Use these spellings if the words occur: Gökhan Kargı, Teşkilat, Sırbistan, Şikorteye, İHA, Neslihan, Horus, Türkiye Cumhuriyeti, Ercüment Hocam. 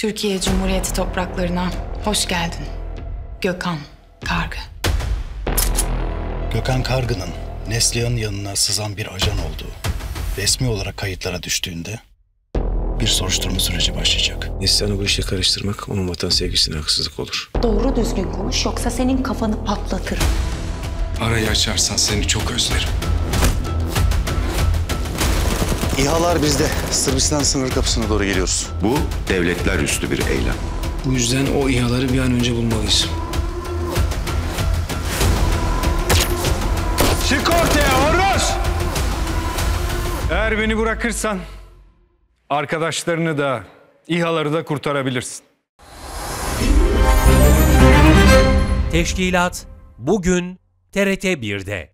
Türkiye Cumhuriyeti topraklarına hoş geldin. Gökhan Kargı. Gökhan Kargı'nın Neslihan'ın yanına sızan bir ajan olduğu resmi olarak kayıtlara düştüğünde bir soruşturma süreci başlayacak. Neslihan'ı bu işe karıştırmak onun vatan sevgisine haksızlık olur. Doğru düzgün konuş, yoksa senin kafanı patlatırım. Arayı açarsan seni çok özlerim. İHA'lar bizde. Sırbistan sınır kapısına doğru geliyoruz. Bu devletler üstü bir eylem. Bu yüzden o İHA'ları bir an önce bulmalıyız. Şikorteye Horus! Eğer beni bırakırsan arkadaşlarını da İHA'ları da kurtarabilirsin. Teşkilat bugün TRT 1'de.